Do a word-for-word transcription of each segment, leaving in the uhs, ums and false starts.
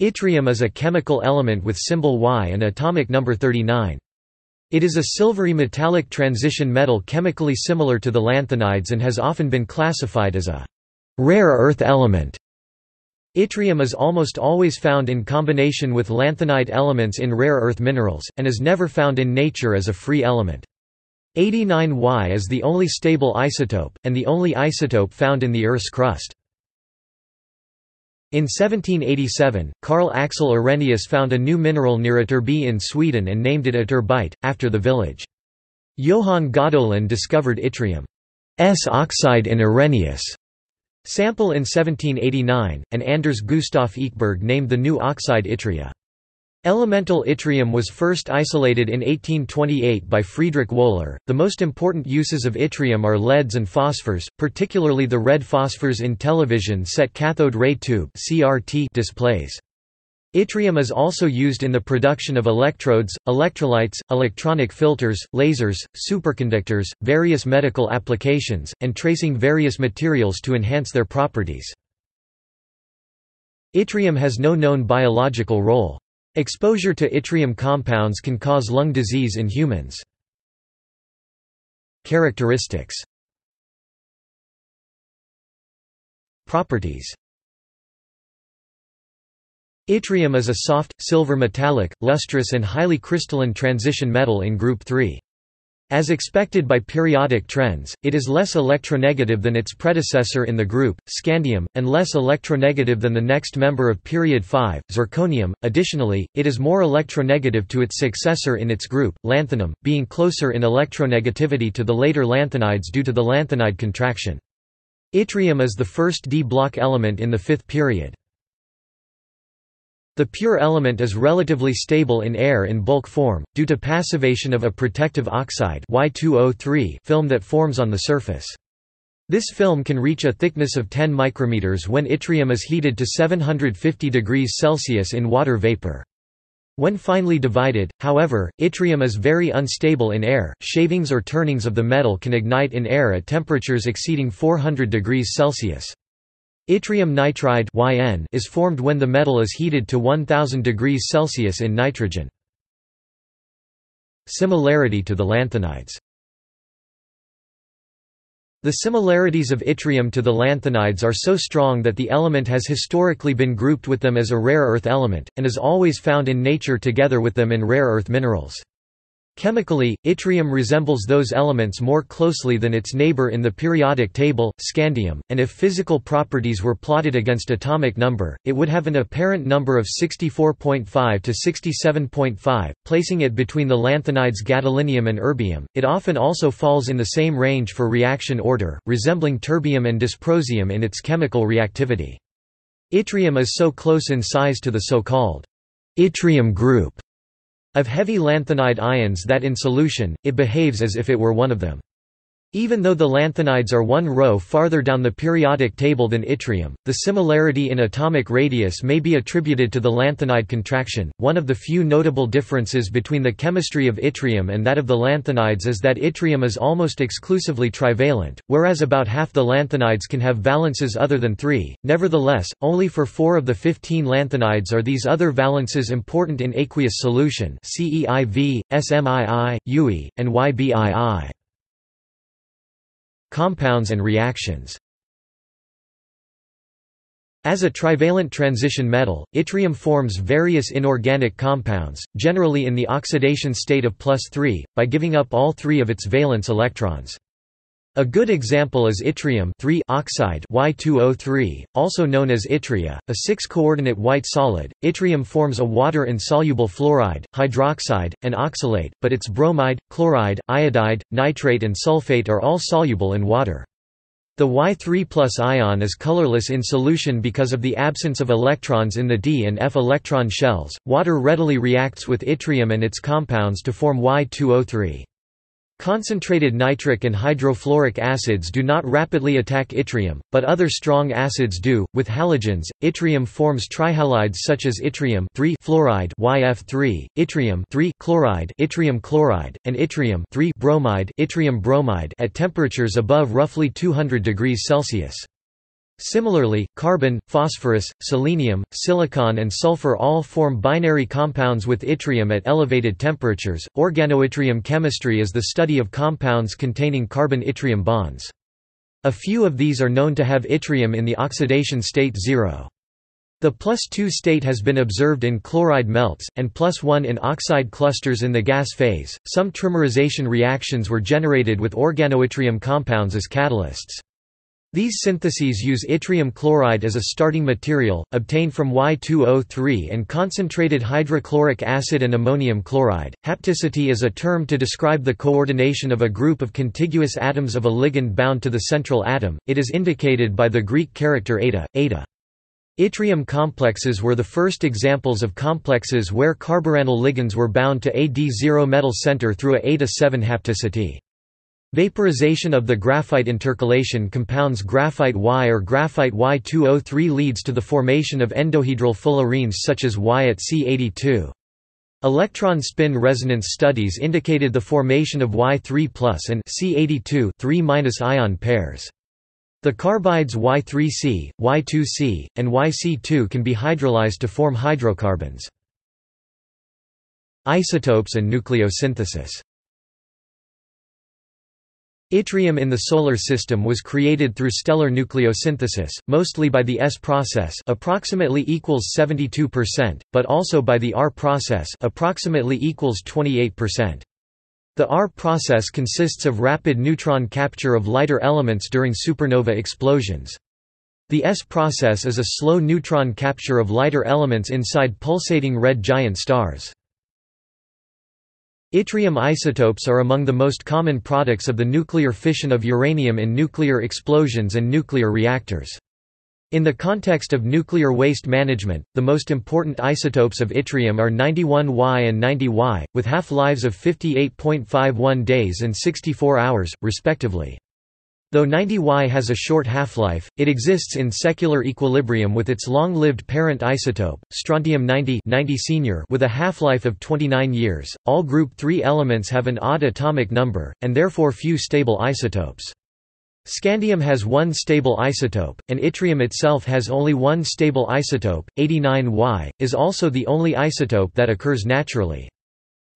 Yttrium is a chemical element with symbol Y and atomic number thirty-nine. It is a silvery metallic transition metal chemically similar to the lanthanides and has often been classified as a rare earth element. Yttrium is almost always found in combination with lanthanide elements in rare earth minerals, and is never found in nature as a free element. eighty-nine Y is the only stable isotope, and the only isotope found in the Earth's crust. In seventeen eighty-seven, Carl Axel Arrhenius found a new mineral near Ytterby in Sweden and named it ytterbite, after the village. Johan Gadolin discovered yttrium's oxide in Arrhenius' sample in seventeen eighty-nine, and Anders Gustaf Ekeberg named the new oxide yttria. Elemental yttrium was first isolated in eighteen twenty-eight by Friedrich Wöhler. The most important uses of yttrium are L E Ds and phosphors, particularly the red phosphors in television set cathode ray tube (C R T) displays. Yttrium is also used in the production of electrodes, electrolytes, electronic filters, lasers, superconductors, various medical applications, and tracing various materials to enhance their properties. Yttrium has no known biological role. Exposure to yttrium compounds can cause lung disease in humans. Characteristics. Properties. Yttrium is a soft, silver metallic, lustrous and highly crystalline transition metal in group three. As expected by periodic trends, it is less electronegative than its predecessor in the group, scandium, and less electronegative than the next member of period five, zirconium. Additionally, it is more electronegative to its successor in its group, lanthanum, being closer in electronegativity to the later lanthanides due to the lanthanide contraction. Yttrium is the first d-block element in the fifth period. The pure element is relatively stable in air in bulk form, due to passivation of a protective oxide Y two O three film that forms on the surface. This film can reach a thickness of ten micrometers when yttrium is heated to seven hundred fifty degrees Celsius in water vapor. When finely divided, however, yttrium is very unstable in air. Shavings or turnings of the metal can ignite in air at temperatures exceeding four hundred degrees Celsius. Yttrium nitride (Y N) is formed when the metal is heated to one thousand degrees Celsius in nitrogen. Similarity to the lanthanides. The similarities of yttrium to the lanthanides are so strong that the element has historically been grouped with them as a rare earth element, and is always found in nature together with them in rare earth minerals. Chemically, yttrium resembles those elements more closely than its neighbor in the periodic table, scandium, and if physical properties were plotted against atomic number, it would have an apparent number of sixty-four point five to sixty-seven point five, placing it between the lanthanides gadolinium and erbium. It often also falls in the same range for reaction order, resembling terbium and dysprosium in its chemical reactivity. Yttrium is so close in size to the so-called yttrium group of heavy lanthanide ions that in solution, it behaves as if it were one of them. Even though the lanthanides are one row farther down the periodic table than yttrium, the similarity in atomic radius may be attributed to the lanthanide contraction. One of the few notable differences between the chemistry of yttrium and that of the lanthanides is that yttrium is almost exclusively trivalent, whereas about half the lanthanides can have valences other than three. Nevertheless, only for four of the fifteen lanthanides are these other valences important in aqueous solution: C E I V, S M I I, U E, and Y B I I. Compounds and reactions. As a trivalent transition metal, yttrium forms various inorganic compounds, generally in the oxidation state of plus three, by giving up all three of its valence electrons. A good example is yttrium oxide Y two O three, also known as yttria, a six-coordinate white solid. Yttrium forms a water-insoluble fluoride, hydroxide, and oxalate, but its bromide, chloride, iodide, nitrate and sulfate are all soluble in water. The Y three plus ion is colorless in solution because of the absence of electrons in the d and f electron shells. Water readily reacts with yttrium and its compounds to form Y two O three. Concentrated nitric and hydrofluoric acids do not rapidly attack yttrium, but other strong acids do. With halogens, yttrium forms trihalides such as yttrium fluoride Y F three, yttrium chloride yttrium chloride, and yttrium bromide yttrium bromide at temperatures above roughly two hundred degrees Celsius. Similarly, carbon, phosphorus, selenium, silicon, and sulfur all form binary compounds with yttrium at elevated temperatures. Organoyttrium chemistry is the study of compounds containing carbon-yttrium bonds. A few of these are known to have yttrium in the oxidation state zero. The plus two state has been observed in chloride melts, and plus one in oxide clusters in the gas phase. Some trimerization reactions were generated with organoyttrium compounds as catalysts. These syntheses use yttrium chloride as a starting material, obtained from Y two O three and concentrated hydrochloric acid and ammonium chloride. Hapticity is a term to describe the coordination of a group of contiguous atoms of a ligand bound to the central atom. It is indicated by the Greek character eta, eta. Yttrium complexes were the first examples of complexes where carbonyl ligands were bound to A D zero metal center through a eta seven hapticity. Vaporization of the graphite intercalation compounds graphite Y or graphite Y two O three leads to the formation of endohedral fullerenes such as Y at C eighty-two. Electron spin resonance studies indicated the formation of Y three plus and C eighty-two three minus ion pairs. The carbides Y three C, Y two C, and Y C two can be hydrolyzed to form hydrocarbons. Isotopes and nucleosynthesis. Yttrium in the Solar System was created through stellar nucleosynthesis, mostly by the S process, approximately equals seventy-two percent, but also by the R process, approximately equals twenty-eight percent. The R process consists of rapid neutron capture of lighter elements during supernova explosions. The S process is a slow neutron capture of lighter elements inside pulsating red giant stars. Yttrium isotopes are among the most common products of the nuclear fission of uranium in nuclear explosions and nuclear reactors. In the context of nuclear waste management, the most important isotopes of yttrium are ninety-one Y and ninety Y, with half-lives of fifty-eight point five one days and sixty-four hours, respectively. Though ninety Y has a short half-life, it exists in secular equilibrium with its long-lived parent isotope, strontium ninety ninety senior, with a half-life of twenty-nine years. All group three elements have an odd atomic number, and therefore few stable isotopes. Scandium has one stable isotope, and yttrium itself has only one stable isotope. eighty-nine Y is also the only isotope that occurs naturally.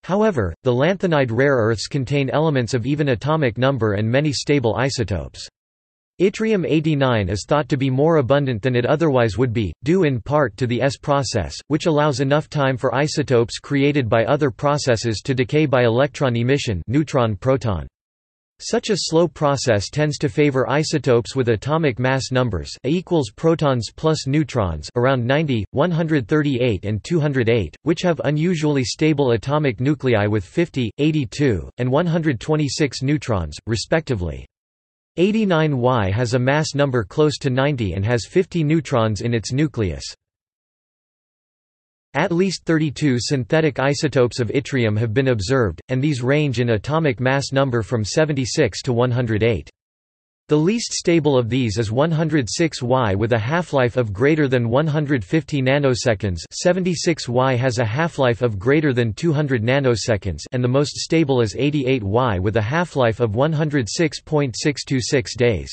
However, the lanthanide rare earths contain elements of even atomic number and many stable isotopes. Yttrium eighty-nine is thought to be more abundant than it otherwise would be, due in part to the S process, which allows enough time for isotopes created by other processes to decay by electron emission, neutron-proton. Such a slow process tends to favor isotopes with atomic mass numbers A equals protons plus neutrons around ninety, one hundred thirty-eight and two hundred eight, which have unusually stable atomic nuclei with fifty, eighty-two, and one hundred twenty-six neutrons, respectively. eighty-nine Y has a mass number close to ninety and has fifty neutrons in its nucleus. At least thirty-two synthetic isotopes of yttrium have been observed, and these range in atomic mass number from seventy-six to one hundred eight. The least stable of these is one hundred six Y with a half-life of greater than one hundred fifty nanoseconds. seventy-six Y has a half-life of greater than two hundred nanoseconds, and the most stable is eighty-eight Y with a half-life of one hundred six point six two six days.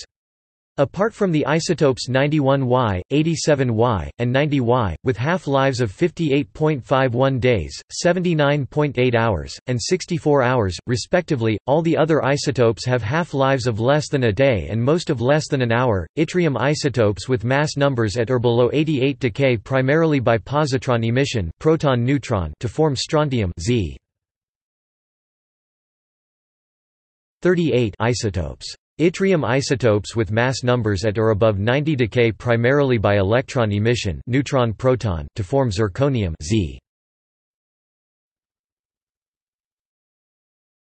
Apart from the isotopes ninety-one Y, eighty-seven Y, and ninety Y, with half-lives of fifty-eight point five one days, seventy-nine point eight hours, and sixty-four hours, respectively, all the other isotopes have half-lives of less than a day and most of less than an hour. Yttrium isotopes with mass numbers at or below eighty-eight decay primarily by positron emission proton-neutron to form strontium Z. thirty-eight isotopes. Yttrium isotopes with mass numbers at or above ninety decay primarily by electron emission neutron-proton to form zirconium Z.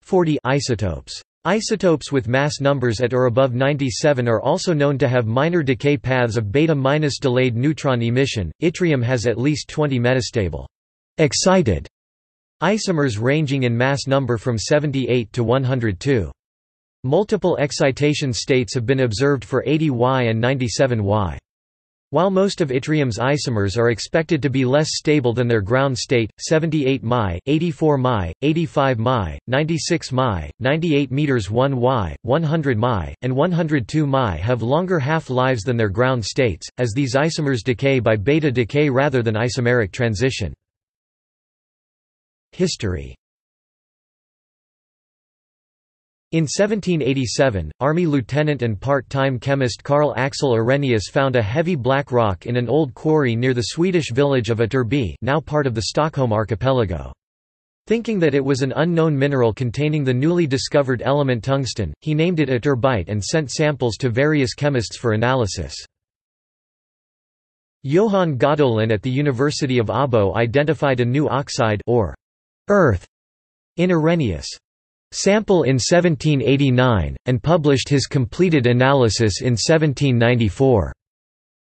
forty isotopes. Isotopes with mass numbers at or above ninety-seven are also known to have minor decay paths of beta-delayed neutron emission. Yttrium has at least twenty metastable excited isomers ranging in mass number from seventy-eight to one hundred two. Multiple excitation states have been observed for eighty Y and ninety-seven Y. While most of yttrium's isomers are expected to be less stable than their ground state, seventy-eight M I, eighty-four M I, eighty-five M I, ninety-six M I, ninety-eight meters one Y, one hundred M I, and one hundred two M I have longer half-lives than their ground states, as these isomers decay by beta decay rather than isomeric transition. History. In seventeen eighty-seven, Army lieutenant and part-time chemist Carl Axel Arrhenius found a heavy black rock in an old quarry near the Swedish village of Ytterby, now part of the Stockholm archipelago. Thinking that it was an unknown mineral containing the newly discovered element tungsten, he named it ytterbite and sent samples to various chemists for analysis. Johan Gadolin at the University of Åbo identified a new oxide or earth in Arrhenius' sample in seventeen eighty-nine, and published his completed analysis in seventeen ninety-four.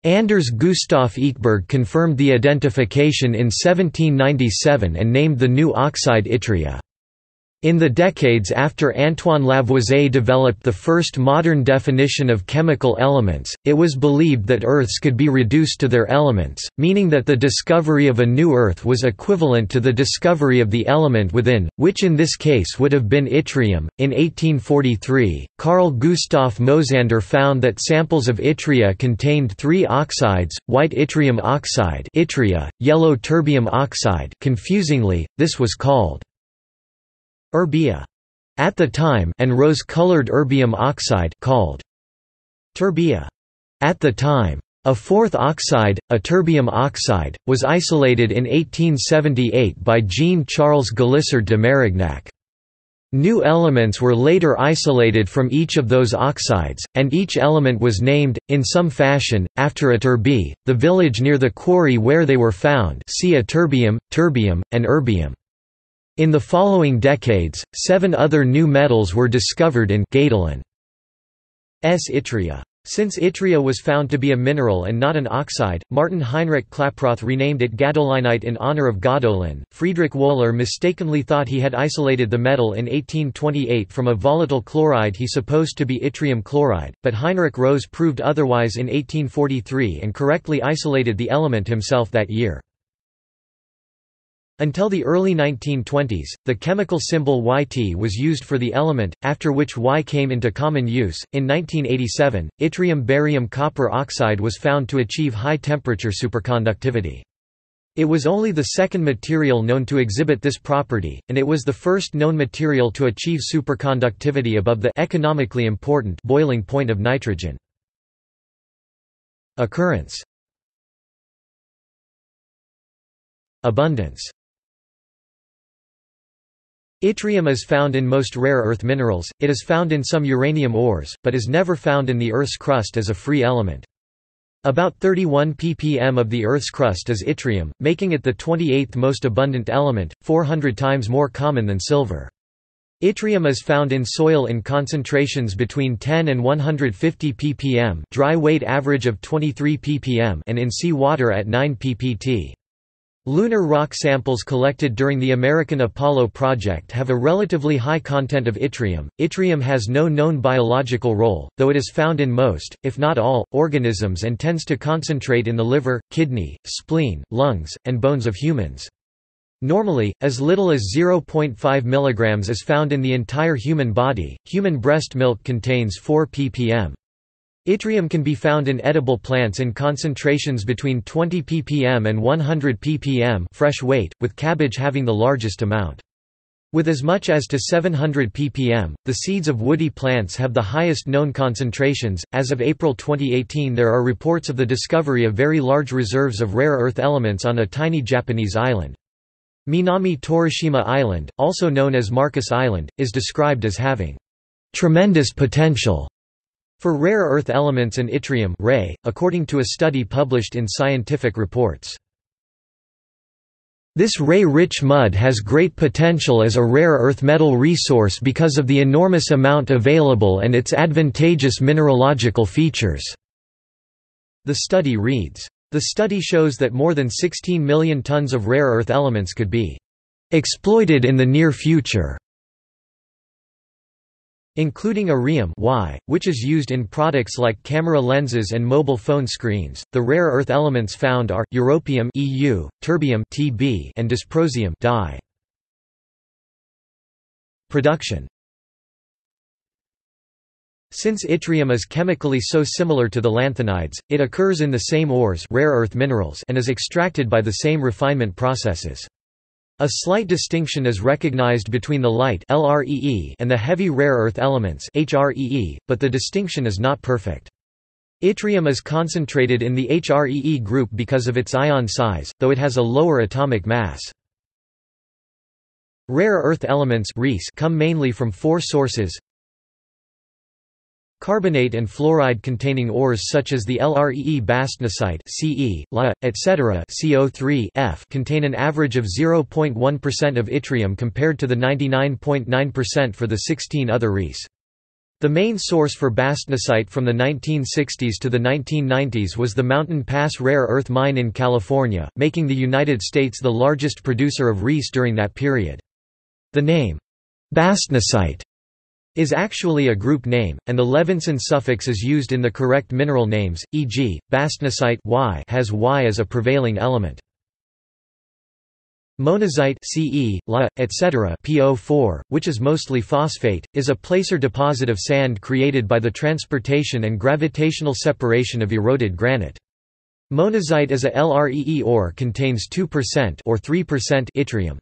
Anders Gustaf Ekeberg confirmed the identification in seventeen ninety-seven and named the new oxide yttria. In the decades after Antoine Lavoisier developed the first modern definition of chemical elements, it was believed that Earths could be reduced to their elements, meaning that the discovery of a new Earth was equivalent to the discovery of the element within, which in this case would have been yttrium. In eighteen forty-three, Carl Gustav Mosander found that samples of yttria contained three oxides: white yttrium oxide, yttria, yellow terbium oxide. Confusingly, this was called erbia at the time, and rose-colored erbium oxide, called ytterbia at the time. A fourth oxide, a terbium oxide, was isolated in eighteen seventy-eight by Jean Charles Galissard de Marignac. New elements were later isolated from each of those oxides, and each element was named, in some fashion, after Ytterby, the village near the quarry where they were found. See ytterbium, terbium, and erbium. In the following decades, seven other new metals were discovered in Gadolin's yttria. Since yttria was found to be a mineral and not an oxide, Martin Heinrich Klaproth renamed it gadolinite in honor of Gadolin. Friedrich Wöhler mistakenly thought he had isolated the metal in eighteen twenty-eight from a volatile chloride he supposed to be yttrium chloride, but Heinrich Rose proved otherwise in eighteen forty-three and correctly isolated the element himself that year. Until the early nineteen twenties, the chemical symbol Y T was used for the element, after which Y came into common use. In nineteen eighty-seven, yttrium barium copper oxide was found to achieve high temperature superconductivity. It was only the second material known to exhibit this property, and it was the first known material to achieve superconductivity above the economically important boiling point of nitrogen. Occurrence. Abundance. Yttrium is found in most rare earth minerals, it is found in some uranium ores, but is never found in the Earth's crust as a free element. About thirty-one p p m of the Earth's crust is yttrium, making it the twenty-eighth most abundant element, four hundred times more common than silver. Yttrium is found in soil in concentrations between ten and one hundred fifty p p m, dry weight average of twenty-three p p m, and in sea water at nine p p t. Lunar rock samples collected during the American Apollo project have a relatively high content of yttrium. Yttrium has no known biological role, though it is found in most, if not all, organisms and tends to concentrate in the liver, kidney, spleen, lungs, and bones of humans. Normally, as little as zero point five milligrams is found in the entire human body. Human breast milk contains four p p m. Yttrium can be found in edible plants in concentrations between twenty p p m and one hundred p p m fresh weight, with cabbage having the largest amount. With as much as to seven hundred p p m, the seeds of woody plants have the highest known concentrations. As of April twenty eighteen, there are reports of the discovery of very large reserves of rare earth elements on a tiny Japanese island. Minami Torishima Island, also known as Marcus Island, is described as having tremendous potential for rare earth elements and yttrium, according to a study published in Scientific Reports. This ray-rich mud has great potential as a rare earth metal resource because of the enormous amount available and its advantageous mineralogical features. The study reads. The study shows that more than sixteen million tons of rare earth elements could be exploited in the near future. Including yttrium (Y), which is used in products like camera lenses and mobile phone screens. The rare earth elements found are europium (E U), terbium (T B), and dysprosium (Di). Production. Since yttrium is chemically so similar to the lanthanides, it occurs in the same ores, rare earth minerals, and is extracted by the same refinement processes. A slight distinction is recognized between the light (L R E E) and the heavy rare earth elements (H R E E), but the distinction is not perfect. Yttrium is concentrated in the H R E E group because of its ion size, though it has a lower atomic mass. Rare earth elements come mainly from four sources: carbonate and fluoride-containing ores such as the L R E E bastnasite (C E, La, et cetera) C O three F contain an average of zero point one percent of yttrium compared to the ninety-nine point nine percent for the sixteen other reefs. The main source for bastnasite from the nineteen sixties to the nineteen nineties was the Mountain Pass rare earth mine in California, making the United States the largest producer of reefs during that period. The name bastnasite is actually a group name, and the Levinson suffix is used in the correct mineral names, for example, bastnasite y has Y as a prevailing element. Monazite C E, La, et cetera P O four, which is mostly phosphate, is a placer deposit of sand created by the transportation and gravitational separation of eroded granite. Monazite as a L R E E ore contains two percent or three percent yttrium.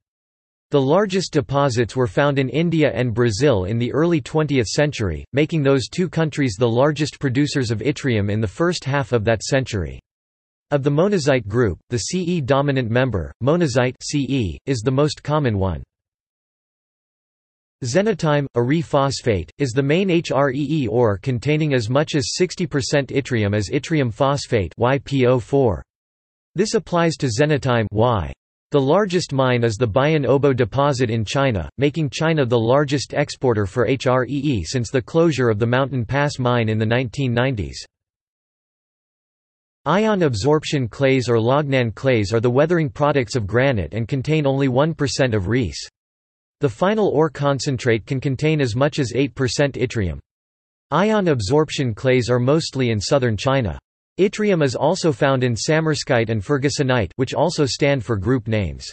The largest deposits were found in India and Brazil in the early twentieth century, making those two countries the largest producers of yttrium in the first half of that century. Of the monazite group, the C E-dominant member, monazite C E, is the most common one. Xenotime, a re-phosphate, is the main H R E E ore containing as much as sixty percent yttrium as yttrium phosphate Y P O four. This applies to xenotime Y. The largest mine is the Bayan Obo deposit in China, making China the largest exporter for H R E E since the closure of the Mountain Pass mine in the nineteen nineties. Ion absorption clays or Lognan clays are the weathering products of granite and contain only one percent of reefs. The final ore concentrate can contain as much as eight percent yttrium. Ion absorption clays are mostly in southern China. Yttrium is also found in samarskite and fergusonite, which also stand for group names.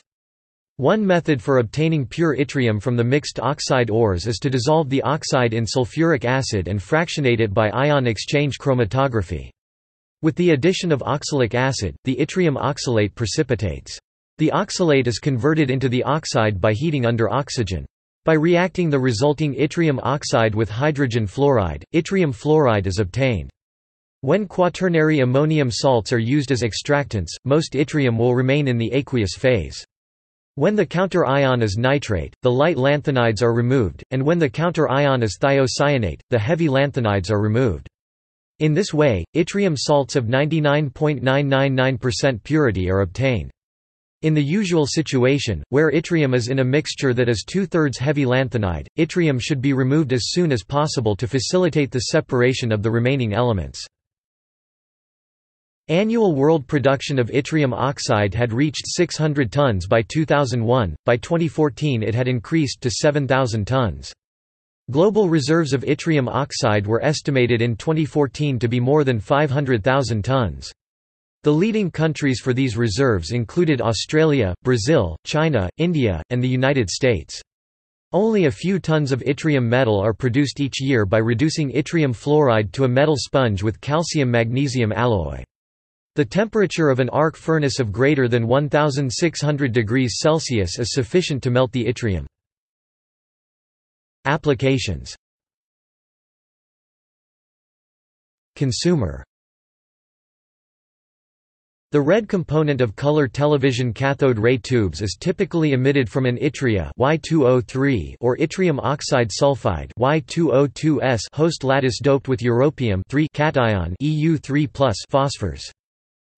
One method for obtaining pure yttrium from the mixed oxide ores is to dissolve the oxide in sulfuric acid and fractionate it by ion exchange chromatography. With the addition of oxalic acid, the yttrium oxalate precipitates. The oxalate is converted into the oxide by heating under oxygen. By reacting the resulting yttrium oxide with hydrogen fluoride, yttrium fluoride is obtained. When quaternary ammonium salts are used as extractants, most yttrium will remain in the aqueous phase. When the counter-ion is nitrate, the light lanthanides are removed, and when the counter-ion is thiocyanate, the heavy lanthanides are removed. In this way, yttrium salts of ninety-nine point nine nine nine percent purity are obtained. In the usual situation, where yttrium is in a mixture that is two-thirds heavy lanthanide, yttrium should be removed as soon as possible to facilitate the separation of the remaining elements. Annual world production of yttrium oxide had reached six hundred tons by two thousand one, by twenty fourteen it had increased to seven thousand tons. Global reserves of yttrium oxide were estimated in twenty fourteen to be more than five hundred thousand tons. The leading countries for these reserves included Australia, Brazil, China, India, and the United States. Only a few tons of yttrium metal are produced each year by reducing yttrium fluoride to a metal sponge with calcium-magnesium alloy. The temperature of an arc furnace of greater than one thousand six hundred degrees Celsius is sufficient to melt the yttrium. Applications. Consumer. The red component of color television cathode ray tubes is typically emitted from an yttria Y two O three or yttrium oxide sulfide Y two O two S host lattice doped with europium cation E U three plus phosphors.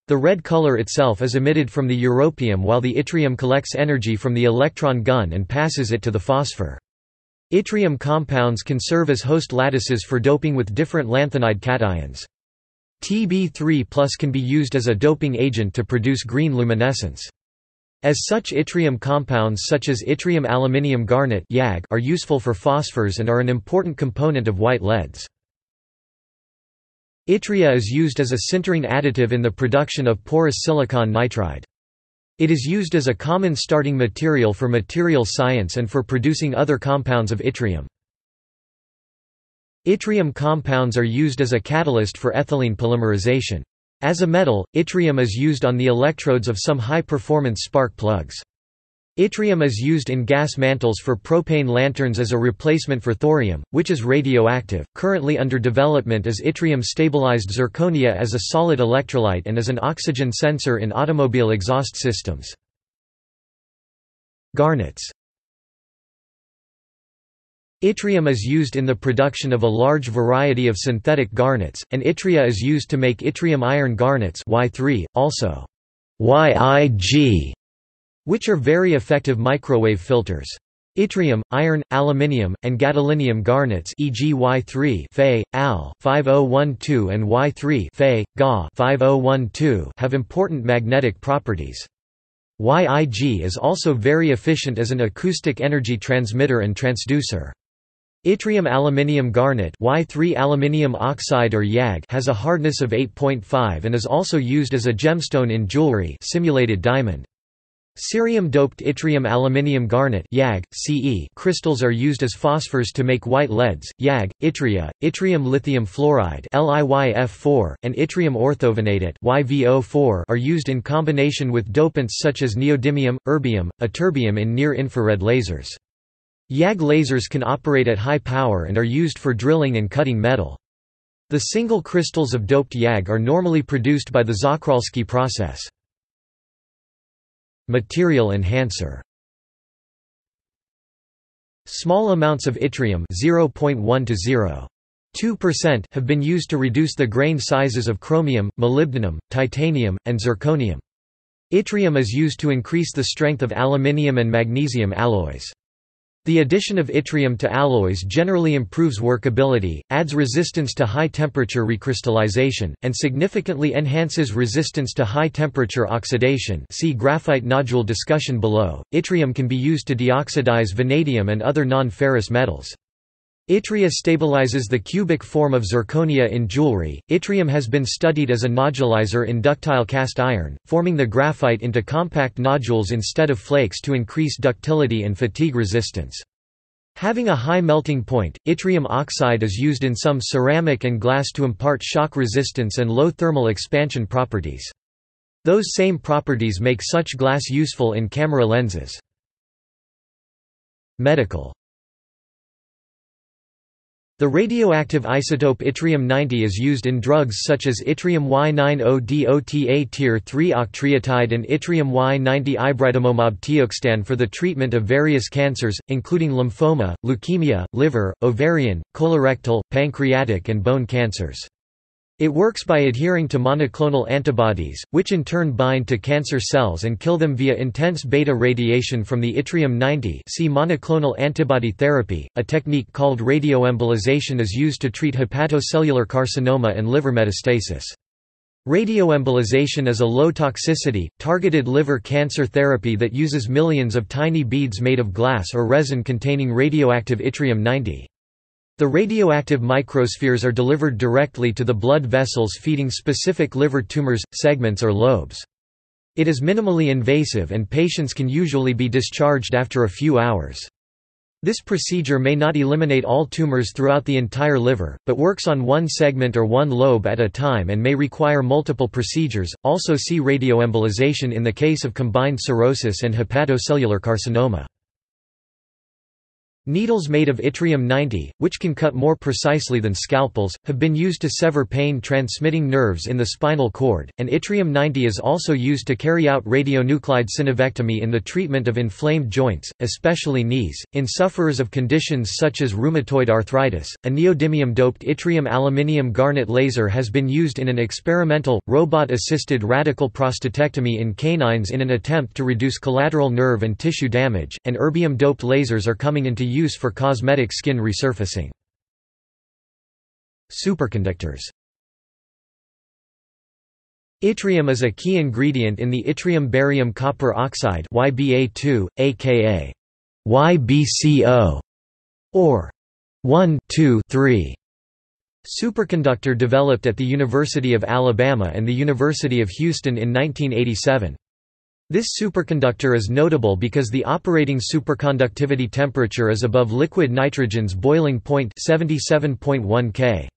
The red color itself is emitted from the europium while the yttrium collects energy from the electron gun and passes it to the phosphor. Yttrium compounds can serve as host lattices for doping with different lanthanide cations. T B three plus can be used as a doping agent to produce green luminescence. As such, yttrium compounds such as yttrium aluminium garnet are useful for phosphors and are an important component of white L E Ds. Yttria is used as a sintering additive in the production of porous silicon nitride. It is used as a common starting material for material science and for producing other compounds of yttrium. Yttrium compounds are used as a catalyst for ethylene polymerization. As a metal, yttrium is used on the electrodes of some high-performance spark plugs. Yttrium is used in gas mantles for propane lanterns as a replacement for thorium, which is radioactive. Currently under development is yttrium-stabilized zirconia as a solid electrolyte and as an oxygen sensor in automobile exhaust systems. Garnets. Yttrium is used in the production of a large variety of synthetic garnets, and yttria is used to make yttrium iron garnets Y three, also Y I G, which are very effective microwave filters. Yttrium, iron, aluminium, and gadolinium garnets, for example Y three Fe, Al fifty twelve and Y three Fe, Ga fifty twelve, have important magnetic properties. Y I G is also very efficient as an acoustic energy transmitter and transducer. Yttrium aluminium garnet Y three aluminium oxide or YAG has a hardness of eight point five and is also used as a gemstone in jewelry, simulated diamond. Cerium-doped yttrium aluminium garnet YAG, C E crystals are used as phosphors to make white L E Ds, YAG, yttria, yttrium lithium fluoride L I Y F four, and yttrium orthovanadate Y V O four are used in combination with dopants such as neodymium, erbium, ytterbium in near-infrared lasers. YAG lasers can operate at high power and are used for drilling and cutting metal. The single crystals of doped YAG are normally produced by the Zakralsky process. Material enhancer. Small amounts of yttrium zero point one to zero point two percent have been used to reduce the grain sizes of chromium, molybdenum, titanium, and zirconium. Yttrium is used to increase the strength of aluminium and magnesium alloys. The addition of yttrium to alloys generally improves workability, adds resistance to high-temperature recrystallization, and significantly enhances resistance to high-temperature oxidation. See graphite nodule discussion below. Yttrium can be used to deoxidize vanadium and other non-ferrous metals. Yttria stabilizes the cubic form of zirconia in jewelry. Yttrium has been studied as a nodulizer in ductile cast iron, forming the graphite into compact nodules instead of flakes to increase ductility and fatigue resistance. Having a high melting point, yttrium oxide is used in some ceramic and glass to impart shock resistance and low thermal expansion properties. Those same properties make such glass useful in camera lenses. Medical. The radioactive isotope yttrium ninety is used in drugs such as yttrium Y ninety D O T A tier three octreotide and yttrium Y ninety ibritomomab teoxtan for the treatment of various cancers, including lymphoma, leukemia, liver, ovarian, colorectal, pancreatic and bone cancers. It works by adhering to monoclonal antibodies, which in turn bind to cancer cells and kill them via intense beta radiation from the yttrium ninety. See monoclonal antibody therapy. A technique called radioembolization is used to treat hepatocellular carcinoma and liver metastasis. Radioembolization is a low toxicity, targeted liver cancer therapy that uses millions of tiny beads made of glass or resin containing radioactive yttrium ninety. The radioactive microspheres are delivered directly to the blood vessels feeding specific liver tumors, segments or lobes. It is minimally invasive and patients can usually be discharged after a few hours. This procedure may not eliminate all tumors throughout the entire liver, but works on one segment or one lobe at a time and may require multiple procedures. Also see radioembolization in the case of combined cirrhosis and hepatocellular carcinoma. Needles made of yttrium ninety, which can cut more precisely than scalpels, have been used to sever pain-transmitting nerves in the spinal cord, and yttrium ninety is also used to carry out radionuclide synovectomy in the treatment of inflamed joints, especially knees, in sufferers of conditions such as rheumatoid arthritis. A neodymium-doped yttrium aluminium garnet laser has been used in an experimental, robot-assisted radical prostatectomy in canines in an attempt to reduce collateral nerve and tissue damage, and erbium-doped lasers are coming into use for cosmetic skin resurfacing. Superconductors. Yttrium is a key ingredient in the yttrium barium copper oxide Y B A two, aka Y B C O, or one two three superconductor developed at the University of Alabama and the University of Houston in nineteen eighty-seven. This superconductor is notable because the operating superconductivity temperature is above liquid nitrogen's boiling point, seventy-seven point one Kelvin.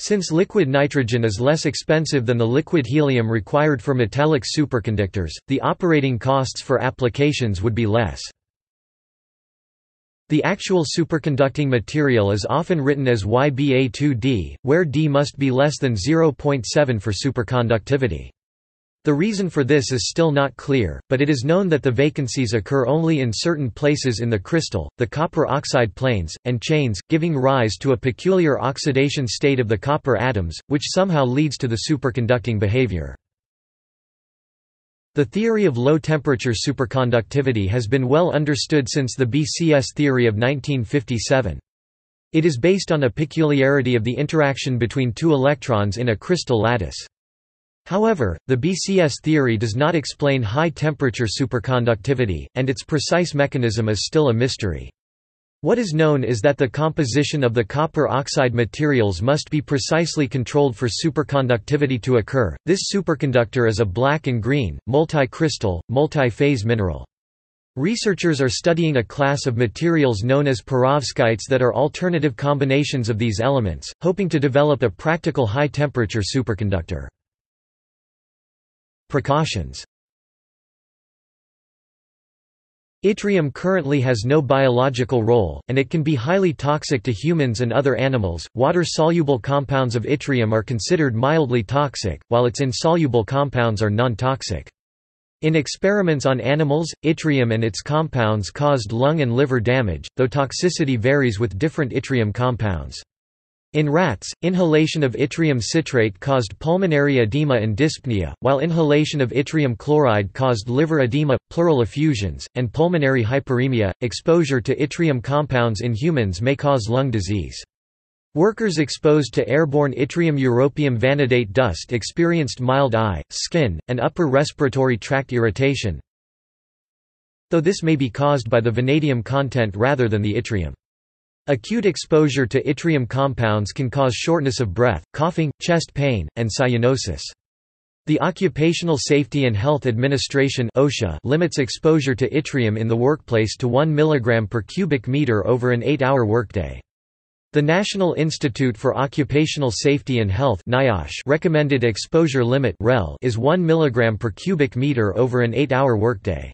Since liquid nitrogen is less expensive than the liquid helium required for metallic superconductors, the operating costs for applications would be less. The actual superconducting material is often written as Y B A two D, where D must be less than zero point seven for superconductivity. The reason for this is still not clear, but it is known that the vacancies occur only in certain places in the crystal, the copper oxide planes, and chains, giving rise to a peculiar oxidation state of the copper atoms, which somehow leads to the superconducting behavior. The theory of low-temperature superconductivity has been well understood since the B C S theory of nineteen fifty-seven. It is based on a peculiarity of the interaction between two electrons in a crystal lattice. However, the B C S theory does not explain high-temperature superconductivity, and its precise mechanism is still a mystery. What is known is that the composition of the copper oxide materials must be precisely controlled for superconductivity to occur. This superconductor is a black and green, multi-crystal, multi-phase mineral. Researchers are studying a class of materials known as perovskites that are alternative combinations of these elements, hoping to develop a practical high-temperature superconductor. Precautions. Yttrium currently has no biological role, and it can be highly toxic to humans and other animals. Water-soluble compounds of yttrium are considered mildly toxic, while its insoluble compounds are non-toxic. In experiments on animals, yttrium and its compounds caused lung and liver damage, though toxicity varies with different yttrium compounds. In rats, inhalation of yttrium citrate caused pulmonary edema and dyspnea, while inhalation of yttrium chloride caused liver edema, pleural effusions, and pulmonary hyperemia. Exposure to yttrium compounds in humans may cause lung disease. Workers exposed to airborne yttrium europium vanadate dust experienced mild eye, skin, and upper respiratory tract irritation, though this may be caused by the vanadium content rather than the yttrium. Acute exposure to yttrium compounds can cause shortness of breath, coughing, chest pain, and cyanosis. The Occupational Safety and Health Administration (OSHA) limits exposure to yttrium in the workplace to one milligram per cubic meter over an eight-hour workday. The National Institute for Occupational Safety and Health (N I O S H) recommended exposure limit (R E L) is one milligram per cubic meter over an eight-hour workday.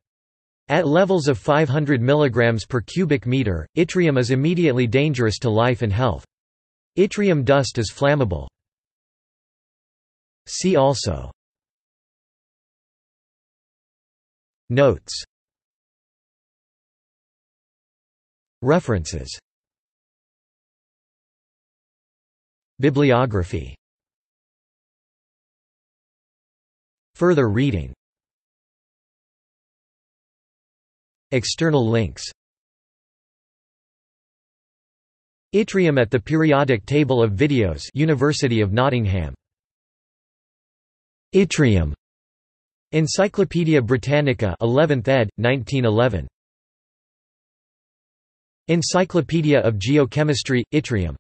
At levels of five hundred milligrams per cubic meter, yttrium is immediately dangerous to life and health. Yttrium dust is flammable. See also. Notes. References. Bibliography. Further reading. External links. Yttrium at the periodic table of videos, University of Nottingham. Yttrium. Encyclopædia Britannica, eleventh ed, nineteen eleven. Encyclopedia of Geochemistry, Yttrium.